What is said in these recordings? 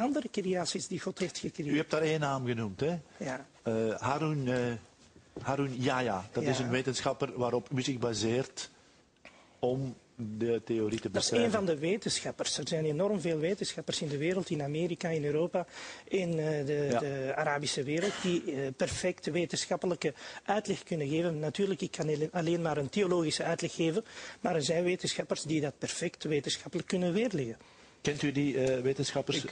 andere creaties die God heeft gecreëerd. U hebt daar één naam genoemd, hè? Ja. Harun Yahya, dat is een wetenschapper waarop u zich baseert om de theorie te beschrijven. Dat is een van de wetenschappers. Er zijn enorm veel wetenschappers in de wereld, in Amerika, in Europa, in de Arabische wereld, die perfect wetenschappelijke uitleg kunnen geven. Natuurlijk, ik kan alleen maar een theologische uitleg geven, maar er zijn wetenschappers die dat perfect wetenschappelijk kunnen weerleggen. Kent u die wetenschappers?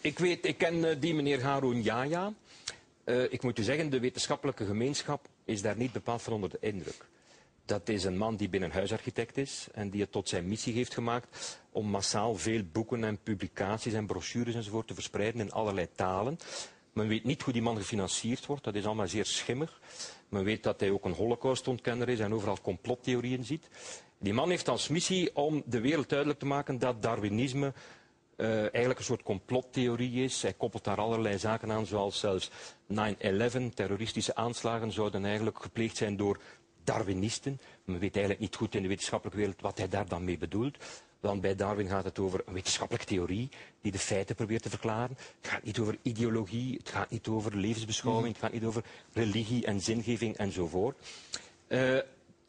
Ik ken die meneer Harun Yahya. Ik moet u zeggen, de wetenschappelijke gemeenschap is daar niet bepaald van onder de indruk. Dat is een man die binnenhuisarchitect is en die het tot zijn missie heeft gemaakt om massaal veel boeken en publicaties en brochures enzovoort te verspreiden in allerlei talen. Men weet niet hoe die man gefinancierd wordt, dat is allemaal zeer schimmig. Men weet dat hij ook een holocaustontkenner is en overal complottheorieën ziet. Die man heeft als missie om de wereld duidelijk te maken dat Darwinisme eigenlijk een soort complottheorie is. Hij koppelt daar allerlei zaken aan, zoals zelfs 9/11, terroristische aanslagen zouden eigenlijk gepleegd zijn door Darwinisten. Men weet eigenlijk niet goed in de wetenschappelijke wereld wat hij daar dan mee bedoelt. Want bij Darwin gaat het over een wetenschappelijke theorie die de feiten probeert te verklaren. Het gaat niet over ideologie, het gaat niet over levensbeschouwing, het gaat niet over religie en zingeving enzovoort.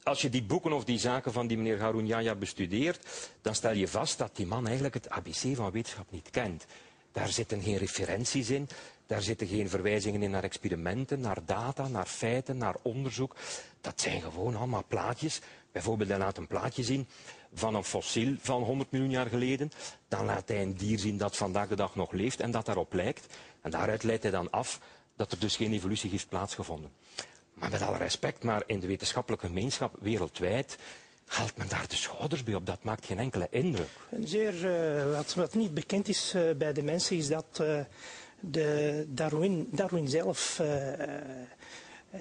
Als je die boeken of die zaken van die meneer Harun Yahya bestudeert, dan stel je vast dat die man eigenlijk het ABC van wetenschap niet kent. Daar zitten geen referenties in, daar zitten geen verwijzingen in naar experimenten, naar data, naar feiten, naar onderzoek. Dat zijn gewoon allemaal plaatjes. Bijvoorbeeld, hij laat een plaatje zien van een fossiel van 100 miljoen jaar geleden. Dan laat hij een dier zien dat vandaag de dag nog leeft en dat daarop lijkt. En daaruit leidt hij dan af dat er dus geen evolutie heeft plaatsgevonden. Maar met alle respect, maar in de wetenschappelijke gemeenschap wereldwijd haalt men daar de schouders bij op. Dat maakt geen enkele indruk. Een zeer, wat niet bekend is bij de mensen, is dat Darwin zelf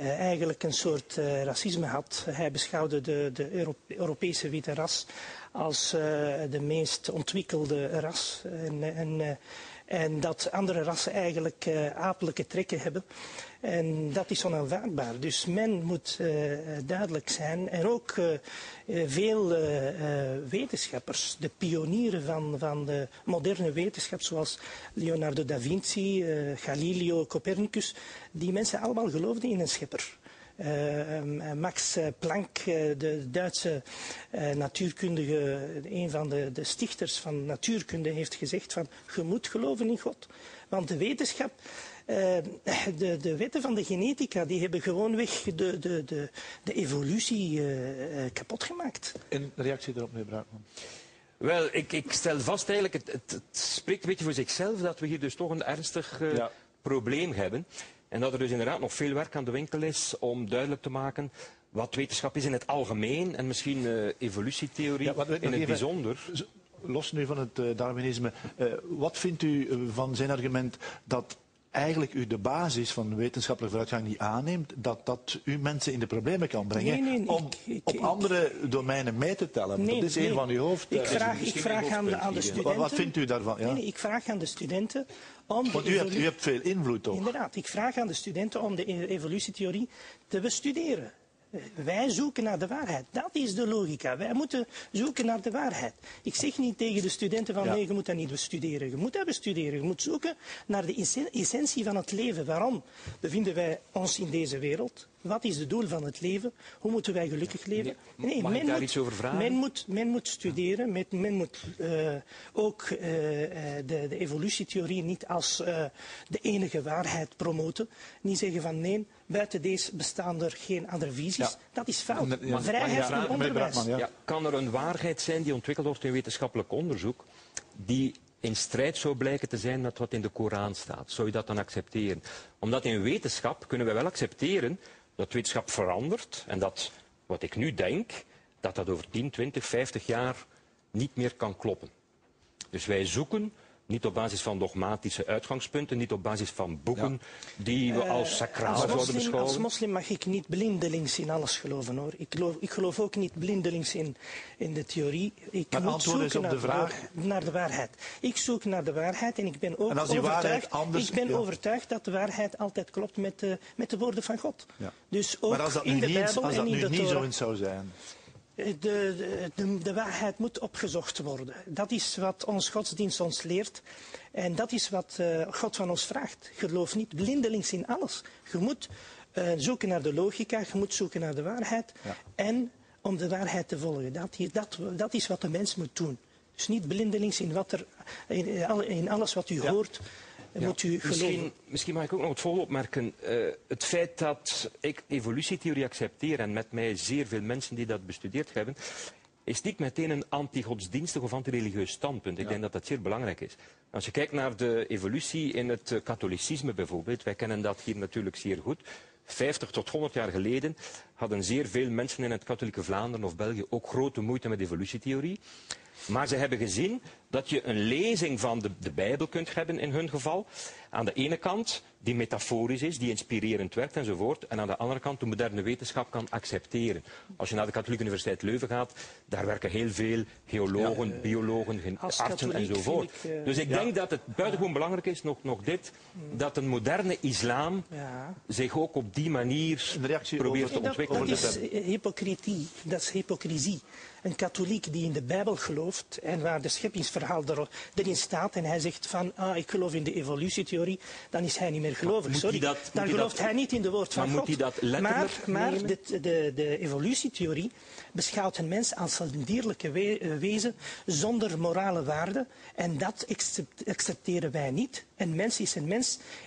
eigenlijk een soort racisme had. Hij beschouwde de Europese witte ras als de meest ontwikkelde ras. En dat andere rassen eigenlijk adellijke trekken hebben. En dat is onaanvaardbaar. Dus men moet duidelijk zijn. En ook veel wetenschappers, de pionieren van de moderne wetenschap, zoals Leonardo da Vinci, Galileo, Copernicus, die mensen allemaal geloofden in een schepper. Max Planck, de Duitse natuurkundige, een van de stichters van natuurkunde, heeft gezegd van, je moet geloven in God. Want de wetenschap, de wetten van de genetica, die hebben gewoonweg de evolutie kapot gemaakt. Een reactie erop, meneer Braeckman? Wel, ik stel vast eigenlijk, het spreekt een beetje voor zichzelf dat we hier dus toch een ernstig probleem hebben. En dat er dus inderdaad nog veel werk aan de winkel is om duidelijk te maken wat wetenschap is in het algemeen en misschien evolutietheorie in het bijzonder. Los nu van het Darwinisme, wat vindt u van zijn argument dat eigenlijk u de basis van wetenschappelijke vooruitgang niet aanneemt, dat u mensen in de problemen kan brengen om andere domeinen mee te tellen? Nee, dat is een van uw hoofdpunten. Wat vindt u daarvan? Ja? Nee, ik vraag aan de studenten om... Want u hebt veel invloed op. Inderdaad, ik vraag aan de studenten om de evolutietheorie te bestuderen. Wij zoeken naar de waarheid. Dat is de logica. Wij moeten zoeken naar de waarheid. Ik zeg niet tegen de studenten van nee, je moet dat niet bestuderen. Je moet dat bestuderen. Je moet zoeken naar de essentie van het leven. Waarom bevinden wij ons in deze wereld? Wat is het doel van het leven? Hoe moeten wij gelukkig leven? Nee, mag ik daar iets over vragen? Men moet studeren. Men moet ook de evolutietheorie niet als de enige waarheid promoten. Niet zeggen van nee, buiten deze bestaan er geen andere visies. Ja. Dat is fout. Ja. Vrijheid van onderwijs. Ja. Kan er een waarheid zijn die ontwikkeld wordt in wetenschappelijk onderzoek, die in strijd zou blijken te zijn met wat in de Koran staat? Zou je dat dan accepteren? Omdat in wetenschap kunnen we wel accepteren dat wetenschap verandert en dat wat ik nu denk, dat over 10, 20, 50 jaar niet meer kan kloppen. Dus wij zoeken niet op basis van dogmatische uitgangspunten, niet op basis van boeken die we als sacraal zouden beschouwen. Als moslim mag ik niet blindelings in alles geloven, hoor. Ik geloof ook niet blindelings in de theorie. Ik moet zoeken naar de waarheid. Ik zoek naar de waarheid en ik ben ook overtuigd dat de waarheid altijd klopt met de woorden van God. Ja. Dus ook maar als dat nu in de Bijbel en in de Torah. Niet zo zou zijn... De waarheid moet opgezocht worden. Dat is wat ons godsdienst ons leert. En dat is wat God van ons vraagt. Geloof niet blindelings in alles. Je moet zoeken naar de logica, je moet zoeken naar de waarheid. Ja. En om de waarheid te volgen. Dat is wat de mens moet doen. Dus niet blindelings in alles wat u hoort. Ja. Moet u misschien mag ik ook nog het volgende opmerken. Het feit dat ik evolutietheorie accepteer, en met mij zeer veel mensen die dat bestudeerd hebben, is niet meteen een anti-godsdienstig of anti-religieus standpunt. Ik denk dat dat zeer belangrijk is. Als je kijkt naar de evolutie in het katholicisme bijvoorbeeld, wij kennen dat hier natuurlijk zeer goed. 50 tot 100 jaar geleden hadden zeer veel mensen in het katholieke Vlaanderen of België ook grote moeite met evolutietheorie. Maar ze hebben gezien dat je een lezing van de Bijbel kunt hebben in hun geval. Aan de ene kant die metaforisch is, die inspirerend werkt enzovoort. En aan de andere kant de moderne wetenschap kan accepteren. Als je naar de Katholieke Universiteit Leuven gaat, daar werken heel veel geologen, biologen, artsen enzovoort. Dus ik denk dat het buitengewoon belangrijk is, dat een moderne islam zich ook op die manier probeert te ontwikkelen. Dat is hypocrietie. Dat is hypocrisie. Een katholiek die in de Bijbel gelooft en waar de scheppingsverhaal erin staat en hij zegt van ik geloof in de evolutietheorie, dan is hij niet meer gelovig. Dan gelooft hij niet in de woord van God. Maar de evolutietheorie beschouwt een mens als een dierlijke wezen zonder morale waarde en dat accepteren wij niet. Een mens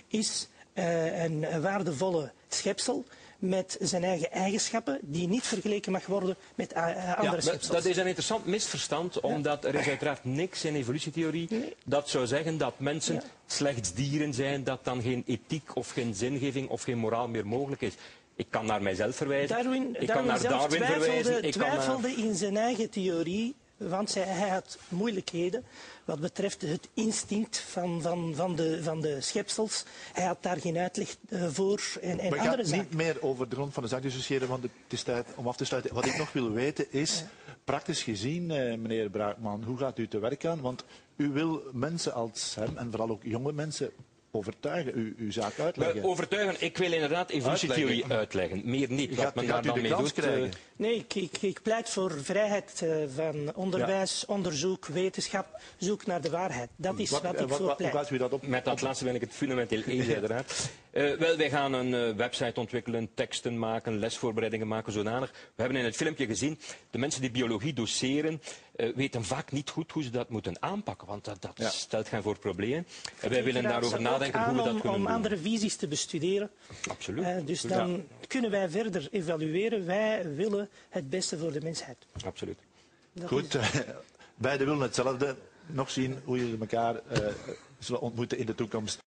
is een waardevolle schepsel met zijn eigen eigenschappen die niet vergeleken mag worden met andere schepsels. Dat is een interessant misverstand, omdat er is uiteraard niks in evolutietheorie dat zou zeggen dat mensen slechts dieren zijn, dat dan geen ethiek of geen zingeving of geen moraal meer mogelijk is. Ik kan naar mijzelf verwijzen, Darwin twijfelde in zijn eigen theorie, want hij had moeilijkheden wat betreft het instinct van de schepsels. Hij had daar geen uitleg voor en maar andere zaken. Niet meer over de grond van de zaak discussiëren, want het is tijd om af te sluiten. Wat ik nog wil weten is, praktisch gezien, meneer Braeckman, hoe gaat u te werk gaan? Want u wil mensen als hem, en vooral ook jonge mensen, overtuigen, uw zaak uitleggen. Overtuigen, ik wil inderdaad evolutietheorie uitleggen. Meer niet, wat men daar dan mee doet. Nee, ik pleit voor vrijheid van onderwijs, onderzoek, wetenschap, zoek naar de waarheid. Dat is wat ik voor pleit. Hoe gaat u dat op? Met dat laatste ben ik het fundamenteel eens, uiteraard. Wij gaan een website ontwikkelen, teksten maken, lesvoorbereidingen maken, zodanig. We hebben in het filmpje gezien, de mensen die biologie doceren, weten vaak niet goed hoe ze dat moeten aanpakken, want dat stelt hen voor problemen. En wij willen daarover nadenken hoe we dat kunnen doen. Om andere visies te bestuderen. Absoluut. Dus dan kunnen wij verder evalueren. Wij willen het beste voor de mensheid. Absoluut. Dat goed, beiden willen hetzelfde. Nog zien hoe jullie elkaar zullen ontmoeten in de toekomst.